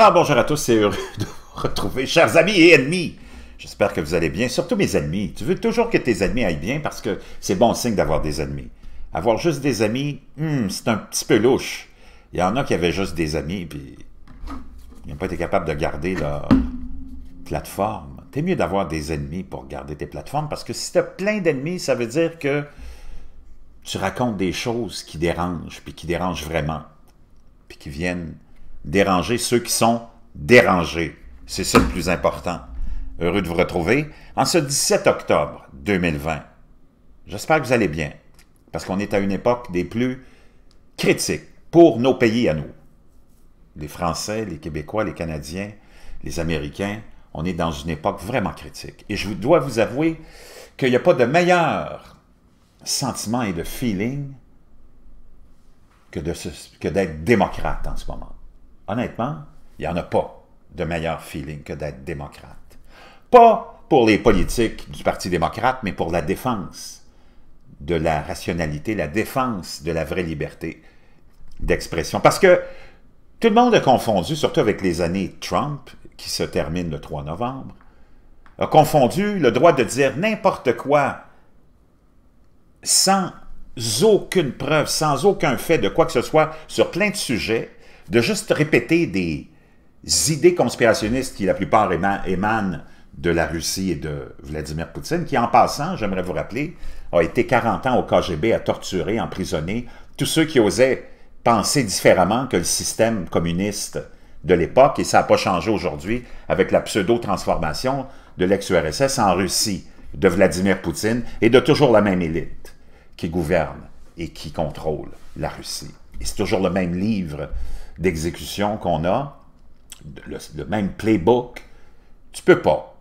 Alors bonjour à tous, c'est heureux de vous retrouver, chers amis et ennemis. J'espère que vous allez bien, surtout mes ennemis. Tu veux toujours que tes ennemis aillent bien parce que c'est bon signe d'avoir des ennemis. Avoir juste des amis, c'est un petit peu louche. Il y en a qui avaient juste des amis, puis ils n'ont pas été capables de garder leur plateforme. T'es mieux d'avoir des ennemis pour garder tes plateformes, parce que si t'as plein d'ennemis, ça veut dire que tu racontes des choses qui dérangent, puis qui dérangent vraiment, puis qui viennent déranger ceux qui sont dérangés. C'est ça le plus important. Heureux de vous retrouver en ce 17 octobre 2020. J'espère que vous allez bien, parce qu'on est à une époque des plus critiques pour nos pays à nous. Les Français, les Québécois, les Canadiens, les Américains, on est dans une époque vraiment critique. Et je dois vous avouer qu'il n'y a pas de meilleur sentiment et de feeling que d'être démocrate en ce moment. Honnêtement, il n'y en a pas de meilleur feeling que d'être démocrate. Pas pour les politiques du Parti démocrate, mais pour la défense de la rationalité, la défense de la vraie liberté d'expression. Parce que tout le monde a confondu, surtout avec les années Trump, qui se termine le 3 novembre, a confondu le droit de dire n'importe quoi sans aucune preuve, sans aucun fait de quoi que ce soit sur plein de sujets, de juste répéter des idées conspirationnistes qui, la plupart, émanent de la Russie et de Vladimir Poutine, qui, en passant, j'aimerais vous rappeler, a été 40 ans au KGB à torturer, emprisonner tous ceux qui osaient penser différemment que le système communiste de l'époque, et ça n'a pas changé aujourd'hui avec la pseudo-transformation de l'ex-URSS en Russie, de Vladimir Poutine et de toujours la même élite qui gouverne et qui contrôle la Russie. Et c'est toujours le même livre d'exécution qu'on a, le même playbook. Tu peux pas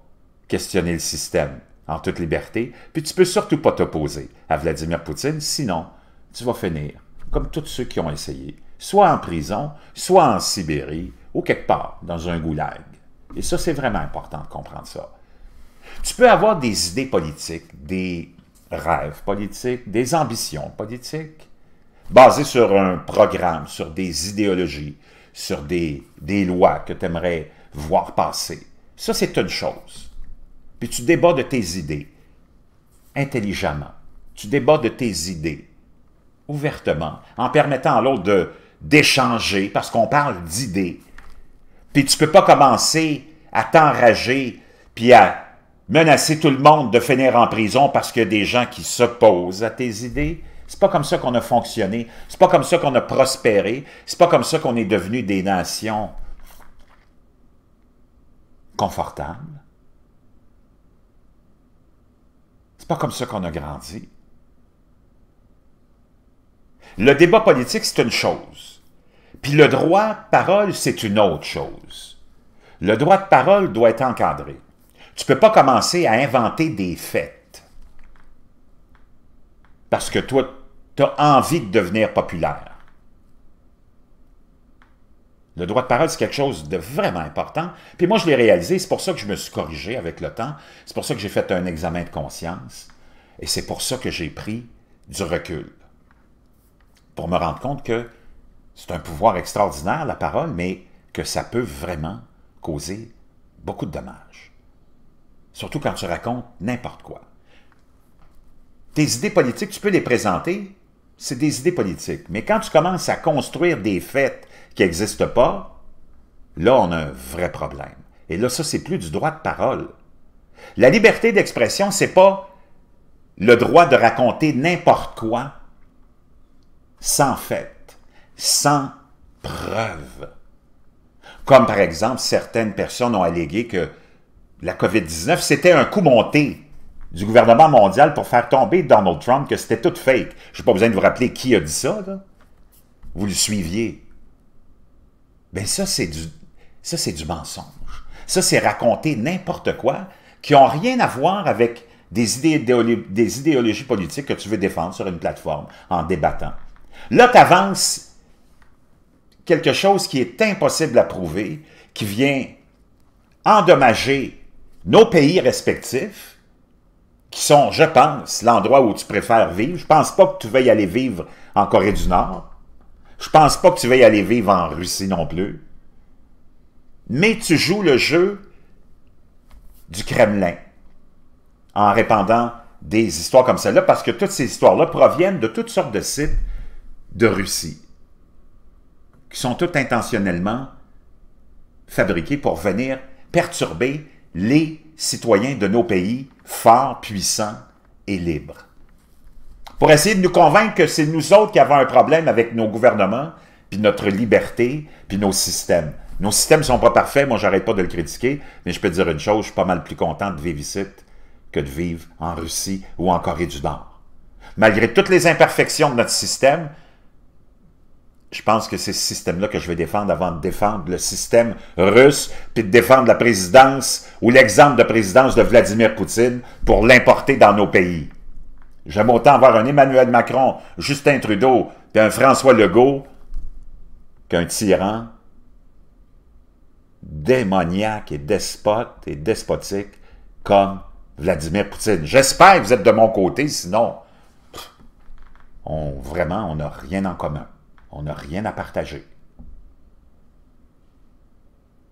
questionner le système en toute liberté, puis tu peux surtout pas t'opposer à Vladimir Poutine, sinon tu vas finir comme tous ceux qui ont essayé, soit en prison, soit en Sibérie, ou quelque part dans un goulag. Et ça, c'est vraiment important de comprendre ça. Tu peux avoir des idées politiques, des rêves politiques, des ambitions politiques, basées sur un programme, sur des idéologies, sur des lois que tu aimerais voir passer. Ça, c'est une chose. Puis tu débats de tes idées, intelligemment. Tu débats de tes idées, ouvertement, en permettant à l'autre d'échanger, parce qu'on parle d'idées. Puis tu ne peux pas commencer à t'enrager, puis à menacer tout le monde de finir en prison parce qu'il y a des gens qui s'opposent à tes idées. C'est pas comme ça qu'on a fonctionné, c'est pas comme ça qu'on a prospéré, c'est pas comme ça qu'on est devenu des nations confortables. C'est pas comme ça qu'on a grandi. Le débat politique, c'est une chose. Puis le droit de parole, c'est une autre chose. Le droit de parole doit être encadré. Tu ne peux pas commencer à inventer des faits. Parce que toi, tu as envie de devenir populaire. Le droit de parole, c'est quelque chose de vraiment important. Puis moi, je l'ai réalisé, c'est pour ça que je me suis corrigé avec le temps. C'est pour ça que j'ai fait un examen de conscience. Et c'est pour ça que j'ai pris du recul. Pour me rendre compte que c'est un pouvoir extraordinaire, la parole, mais que ça peut vraiment causer beaucoup de dommages. Surtout quand tu racontes n'importe quoi. Tes idées politiques, tu peux les présenter, c'est des idées politiques. Mais quand tu commences à construire des faits qui n'existent pas, là, on a un vrai problème. Et là, ça, c'est plus du droit de parole. La liberté d'expression, c'est pas le droit de raconter n'importe quoi sans fait, sans preuve. Comme, par exemple, certaines personnes ont allégué que la COVID-19, c'était un coup monté du gouvernement mondial pour faire tomber Donald Trump, que c'était tout fake. Je n'ai pas besoin de vous rappeler qui a dit ça, là. Vous le suiviez. Bien, ça, c'est du mensonge. Ça, c'est raconter n'importe quoi qui n'ont rien à voir avec des idéologies politiques que tu veux défendre sur une plateforme en débattant. Là, tu avances quelque chose qui est impossible à prouver, qui vient endommager nos pays respectifs, qui sont, je pense, l'endroit où tu préfères vivre. Je ne pense pas que tu veuilles aller vivre en Corée du Nord. Je ne pense pas que tu veuilles aller vivre en Russie non plus. mais tu joues le jeu du Kremlin en répandant des histoires comme celle-là, parce que toutes ces histoires-là proviennent de toutes sortes de sites de Russie qui sont toutes intentionnellement fabriqués pour venir perturber les citoyens de nos pays forts, puissants et libres. Pour essayer de nous convaincre que c'est nous autres qui avons un problème avec nos gouvernements, puis notre liberté, puis nos systèmes. Nos systèmes ne sont pas parfaits, moi j'arrête pas de le critiquer, mais je peux te dire une chose, je suis pas mal plus content de vivre ici que de vivre en Russie ou en Corée du Nord. Malgré toutes les imperfections de notre système, je pense que c'est ce système-là que je vais défendre avant de défendre le système russe, puis de défendre la présidence ou l'exemple de présidence de Vladimir Poutine pour l'importer dans nos pays. J'aime autant avoir un Emmanuel Macron, Justin Trudeau, puis un François Legault qu'un tyran démoniaque et despote et despotique comme Vladimir Poutine. J'espère que vous êtes de mon côté, sinon, vraiment, on n'a rien en commun. On n'a rien à partager.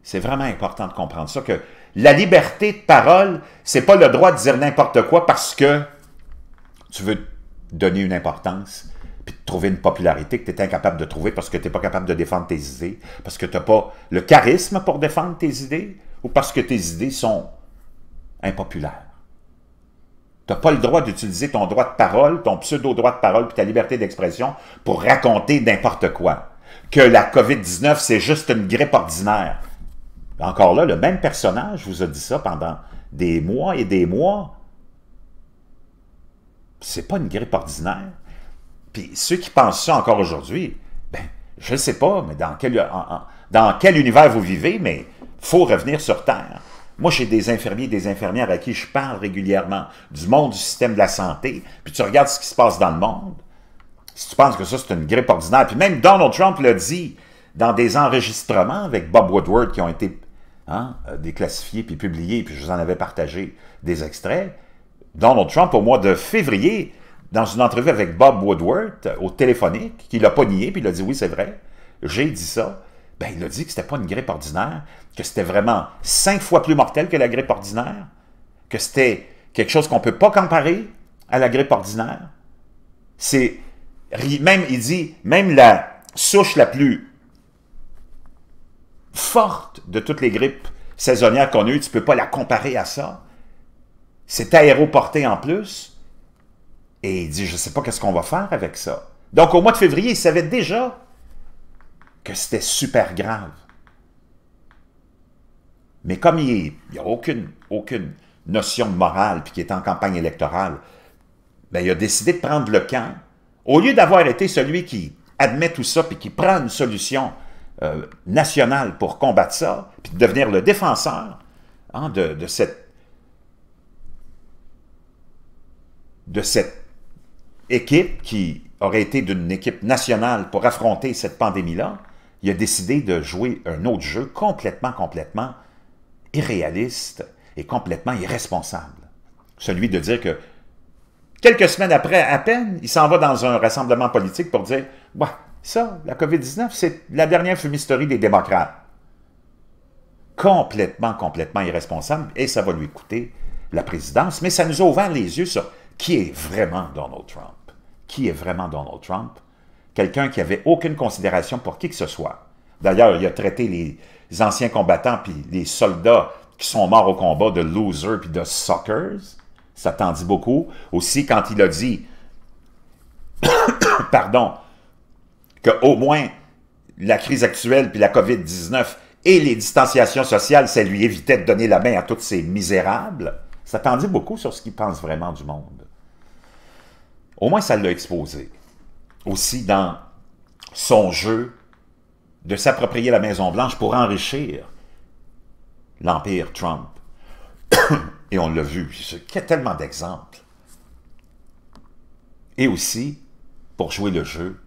C'est vraiment important de comprendre ça, que la liberté de parole, c'est pas le droit de dire n'importe quoi parce que tu veux te donner une importance puis de trouver une popularité que tu es incapable de trouver parce que tu n'es pas capable de défendre tes idées, parce que tu n'as pas le charisme pour défendre tes idées ou parce que tes idées sont impopulaires. Tu n'as pas le droit d'utiliser ton droit de parole, ton pseudo-droit de parole puis ta liberté d'expression pour raconter n'importe quoi. Que la COVID-19, c'est juste une grippe ordinaire. Encore là, le même personnage vous a dit ça pendant des mois et des mois. C'est pas une grippe ordinaire. Puis ceux qui pensent ça encore aujourd'hui, ben, je ne sais pas, mais dans quel univers vous vivez, mais il faut revenir sur Terre. Moi, j'ai des infirmiers et des infirmières à qui je parle régulièrement du monde du système de la santé, puis tu regardes ce qui se passe dans le monde, si tu penses que ça, c'est une grippe ordinaire, puis même Donald Trump l'a dit dans des enregistrements avec Bob Woodward qui ont été déclassifiés puis publiés, puis je vous en avais partagé des extraits. Donald Trump, au mois de février, dans une entrevue avec Bob Woodward, au téléphonique, qui ne l'a pas nié, puis il a dit « oui, c'est vrai, j'ai dit ça », ben, il a dit que c'était pas une grippe ordinaire, que c'était vraiment 5 fois plus mortel que la grippe ordinaire, que c'était quelque chose qu'on ne peut pas comparer à la grippe ordinaire. C'est, même, il dit, même la souche la plus forte de toutes les grippes saisonnières qu'on a eues, tu ne peux pas la comparer à ça. C'est aéroporté en plus. Et il dit, je ne sais pas qu'est-ce qu'on va faire avec ça. Donc, au mois de février, il savait déjà que c'était super grave. Mais comme il n'y a aucune notion de morale, puis qu'il est en campagne électorale, ben, il a décidé de prendre le camp. Au lieu d'avoir été celui qui admet tout ça, puis qui prend une solution nationale pour combattre ça, puis de devenir le défenseur de cette équipe qui aurait été d'une équipe nationale pour affronter cette pandémie-là, il a décidé de jouer un autre jeu complètement irréaliste et complètement irresponsable. Celui de dire que quelques semaines après, à peine, il s'en va dans un rassemblement politique pour dire « ouais, ça, la COVID-19, c'est la dernière fumisterie des démocrates. » Complètement irresponsable, et ça va lui coûter la présidence, mais ça nous a ouvert les yeux sur qui est vraiment Donald Trump. Qui est vraiment Donald Trump? Quelqu'un qui n'avait aucune considération pour qui que ce soit. D'ailleurs, il a traité les anciens combattants puis les soldats qui sont morts au combat de « losers » puis de « suckers ». Ça t'en dit beaucoup. Aussi, quand il a dit pardon, qu'au moins la crise actuelle puis la COVID-19 et les distanciations sociales, ça lui évitait de donner la main à tous ces misérables. Ça t'en dit beaucoup sur ce qu'il pense vraiment du monde. Au moins, ça l'a exposé. Aussi dans son jeu de s'approprier la Maison-Blanche pour enrichir l'Empire Trump. Et on l'a vu, il y a tellement d'exemples. Et aussi pour jouer le jeu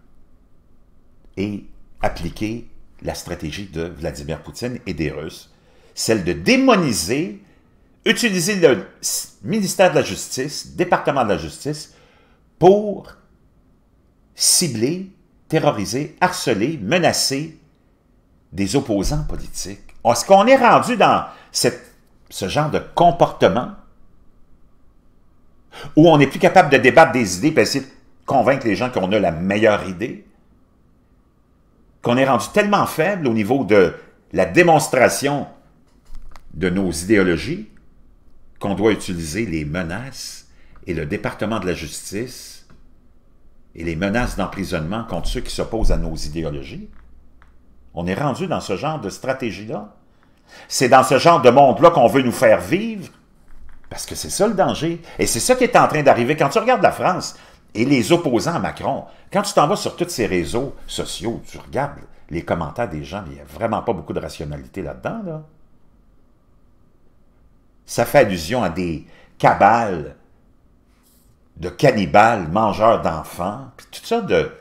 et appliquer la stratégie de Vladimir Poutine et des Russes, celle de démoniser, utiliser le ministère de la Justice, département de la Justice, pour cibler, terroriser, harceler, menacer des opposants politiques, Est-ce qu'on est rendu dans ce genre de comportement où on n'est plus capable de débattre des idées et essayer de convaincre les gens qu'on a la meilleure idée, qu'on est rendu tellement faible au niveau de la démonstration de nos idéologies qu'on doit utiliser les menaces et le département de la justice et les menaces d'emprisonnement contre ceux qui s'opposent à nos idéologies? On est rendu dans ce genre de stratégie-là. C'est dans ce genre de monde-là qu'on veut nous faire vivre, parce que c'est ça le danger. Et c'est ça qui est en train d'arriver. Quand tu regardes la France et les opposants à Macron, quand tu t'en vas sur tous ces réseaux sociaux, tu regardes les commentaires des gens, il n'y a vraiment pas beaucoup de rationalité là-dedans, là. Ça fait allusion à des cabales de cannibales, mangeurs d'enfants, puis tout ça de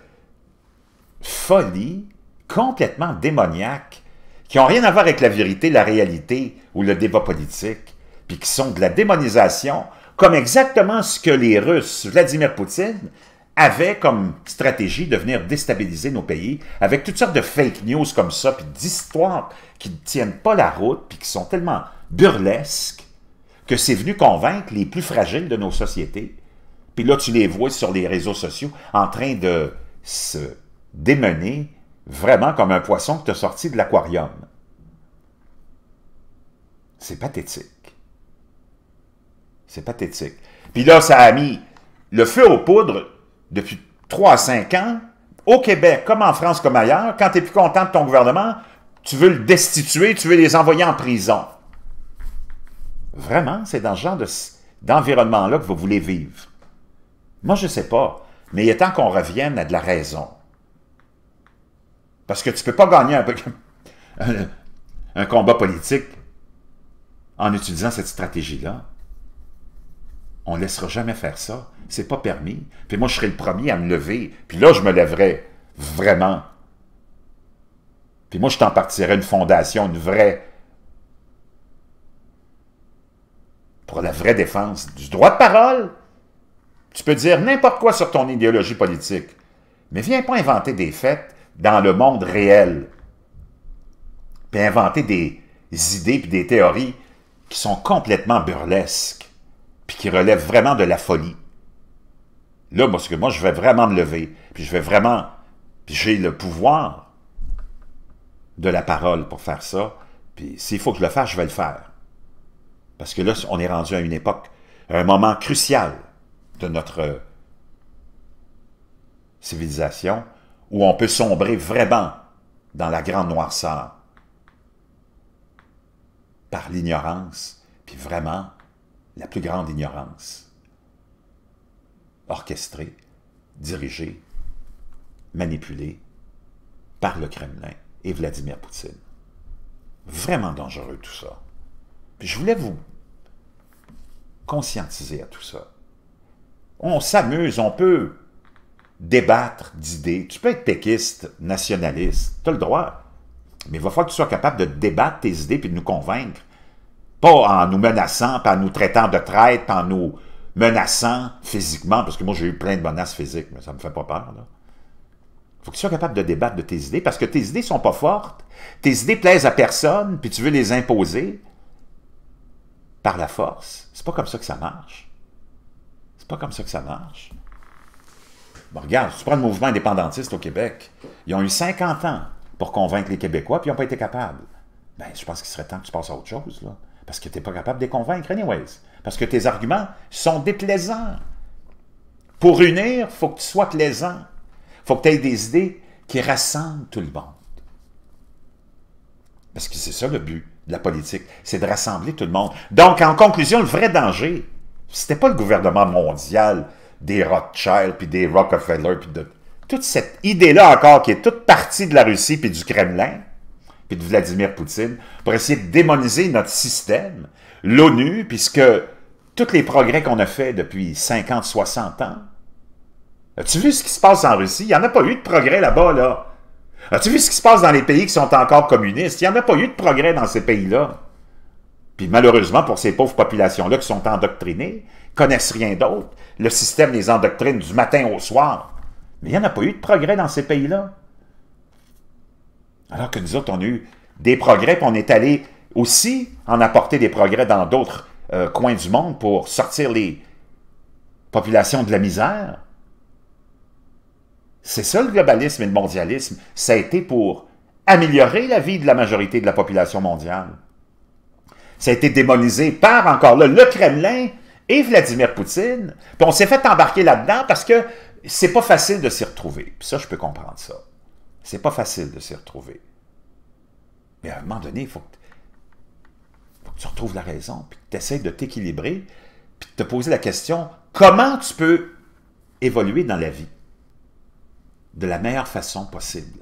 folie complètement démoniaque, qui n'ont rien à voir avec la vérité, la réalité ou le débat politique, puis qui sont de la démonisation, comme exactement ce que les Russes, Vladimir Poutine, avaient comme stratégie de venir déstabiliser nos pays, avec toutes sortes de fake news comme ça, puis d'histoires qui ne tiennent pas la route, puis qui sont tellement burlesques, que c'est venu convaincre les plus fragiles de nos sociétés. Puis là, tu les vois sur les réseaux sociaux en train de se démener vraiment comme un poisson qui t'a sorti de l'aquarium. C'est pathétique. C'est pathétique. Puis là, ça a mis le feu aux poudres depuis 3 à 5 ans. Au Québec, comme en France, comme ailleurs, quand tu n'es plus content de ton gouvernement, tu veux le destituer, tu veux les envoyer en prison. Vraiment, c'est dans ce genre d'environnement-là que vous voulez vivre. Moi, je ne sais pas, mais il est temps qu'on revienne à de la raison. Parce que tu ne peux pas gagner un combat politique en utilisant cette stratégie-là. On ne laissera jamais faire ça. C'est pas permis. Puis moi, je serai le premier à me lever. Puis là, je me lèverai vraiment. Puis moi, je t'en partirai une fondation, une vraie, pour la vraie défense du droit de parole. Tu peux dire n'importe quoi sur ton idéologie politique. Mais viens pas inventer des faits dans le monde réel, puis inventer des idées puis des théories qui sont complètement burlesques, puis qui relèvent vraiment de la folie. Là, parce que moi, je vais vraiment me lever, puis je vais vraiment... Puis j'ai le pouvoir de la parole pour faire ça, puis s'il faut que je le fasse, je vais le faire. Parce que là, on est rendu à une époque, à un moment crucial de notre civilisation, où on peut sombrer vraiment dans la grande noirceur par l'ignorance, puis vraiment la plus grande ignorance, orchestrée, dirigée, manipulée par le Kremlin et Vladimir Poutine. Vraiment dangereux tout ça. Puis je voulais vous conscientiser à tout ça. On s'amuse, on peut débattre d'idées. Tu peux être péquiste, nationaliste, tu as le droit. Mais il va falloir que tu sois capable de débattre tes idées puis de nous convaincre. Pas en nous menaçant, pas en nous traitant de traître, en nous menaçant physiquement, parce que moi j'ai eu plein de menaces physiques, mais ça ne me fait pas peur. Il faut que tu sois capable de débattre de tes idées, parce que tes idées ne sont pas fortes, tes idées plaisent à personne, puis tu veux les imposer par la force. C'est pas comme ça que ça marche. C'est pas comme ça que ça marche. Bon, regarde, si tu prends le mouvement indépendantiste au Québec, ils ont eu 50 ans pour convaincre les Québécois, puis ils n'ont pas été capables. Bien, je pense qu'il serait temps que tu passes à autre chose, là, parce que tu n'es pas capable de les convaincre, anyways. Parce que tes arguments sont déplaisants. Pour unir, il faut que tu sois plaisant. Il faut que tu aies des idées qui rassemblent tout le monde. Parce que c'est ça le but de la politique, c'est de rassembler tout le monde. Donc, en conclusion, le vrai danger, c'était pas le gouvernement mondial des Rothschild, puis des Rockefeller, puis de toute cette idée-là encore, qui est toute partie de la Russie, puis du Kremlin, puis de Vladimir Poutine, pour essayer de démoniser notre système, l'ONU, puisque tous les progrès qu'on a faits depuis 50, 60 ans. As-tu vu ce qui se passe en Russie? Il n'y en a pas eu de progrès là-bas, là. As-tu vu ce qui se passe dans les pays qui sont encore communistes? Il n'y en a pas eu de progrès dans ces pays-là. Puis malheureusement, pour ces pauvres populations-là qui sont endoctrinées, connaissent rien d'autre, le système les endoctrine du matin au soir. Mais il n'y en a pas eu de progrès dans ces pays-là. Alors que nous autres, on a eu des progrès, puis on est allé aussi en apporter des progrès dans d'autres coins du monde pour sortir les populations de la misère. C'est ça le globalisme et le mondialisme. Ça a été pour améliorer la vie de la majorité de la population mondiale. Ça a été démonisé par, encore là, le Kremlin et Vladimir Poutine. Puis on s'est fait embarquer là-dedans parce que c'est pas facile de s'y retrouver. Puis ça, je peux comprendre ça. C'est pas facile de s'y retrouver. Mais à un moment donné, il faut que tu retrouves la raison, puis que tu essaies de t'équilibrer, puis de te poser la question, comment tu peux évoluer dans la vie de la meilleure façon possible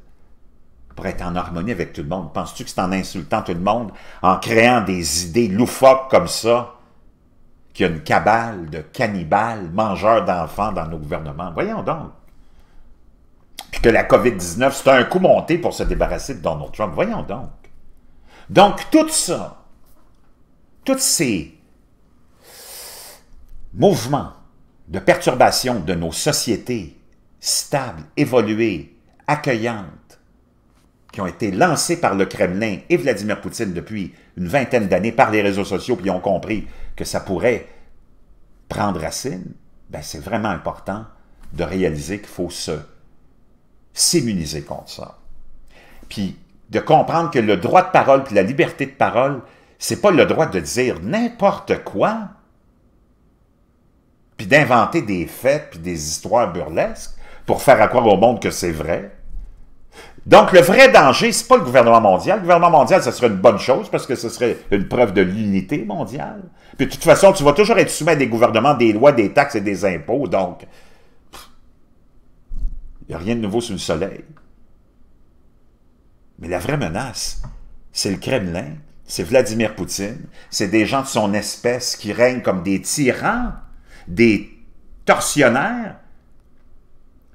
pour être en harmonie avec tout le monde? Penses-tu que c'est en insultant tout le monde, en créant des idées loufoques comme ça, qu'il y a une cabale de cannibales, mangeurs d'enfants dans nos gouvernements? Voyons donc. Puis que la COVID-19, c'est un coup monté pour se débarrasser de Donald Trump. Voyons donc. Donc, tout ça, tous ces mouvements de perturbation de nos sociétés stables, évoluées, accueillantes, qui ont été lancés par le Kremlin et Vladimir Poutine depuis une vingtaine d'années par les réseaux sociaux, puis ils ont compris que ça pourrait prendre racine, ben c'est vraiment important de réaliser qu'il faut se s'immuniser contre ça. Puis de comprendre que le droit de parole puis la liberté de parole, c'est pas le droit de dire n'importe quoi, puis d'inventer des faits puis des histoires burlesques pour faire à croire au monde que c'est vrai. Donc le vrai danger, c'est pas le gouvernement mondial. Le gouvernement mondial, ce serait une bonne chose parce que ce serait une preuve de l'unité mondiale. Puis de toute façon, tu vas toujours être soumis à des gouvernements, des lois, des taxes et des impôts, donc... il n'y a rien de nouveau sous le soleil. Mais la vraie menace, c'est le Kremlin, c'est Vladimir Poutine, c'est des gens de son espèce qui règnent comme des tyrans, des tortionnaires,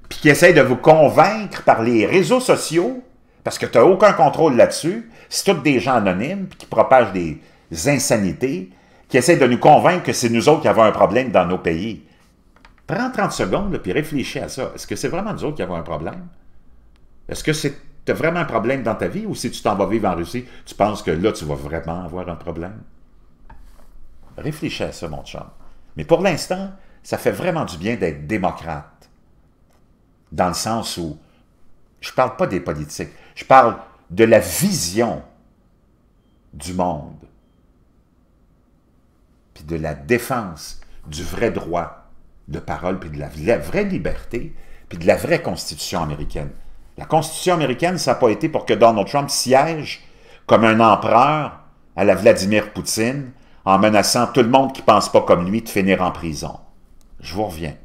puis qui essayent de vous convaincre par les réseaux sociaux, parce que tu n'as aucun contrôle là-dessus, c'est tous des gens anonymes qui propagent des insanités, qui essayent de nous convaincre que c'est nous autres qui avons un problème dans nos pays. Prends 30 secondes, là, puis réfléchis à ça. Est-ce que c'est vraiment nous autres qui avons un problème? Est-ce que c'est vraiment un problème dans ta vie? Ou si tu t'en vas vivre en Russie, tu penses que là, tu vas vraiment avoir un problème? Réfléchis à ça, mon chum. Mais pour l'instant, ça fait vraiment du bien d'être démocrate. Dans le sens où, je ne parle pas des politiques, je parle de la vision du monde. Puis de la défense du vrai droit de parole, puis de la vraie liberté, puis de la vraie Constitution américaine. La Constitution américaine, ça n'a pas été pour que Donald Trump siège comme un empereur à la Vladimir Poutine en menaçant tout le monde qui ne pense pas comme lui de finir en prison. Je vous reviens.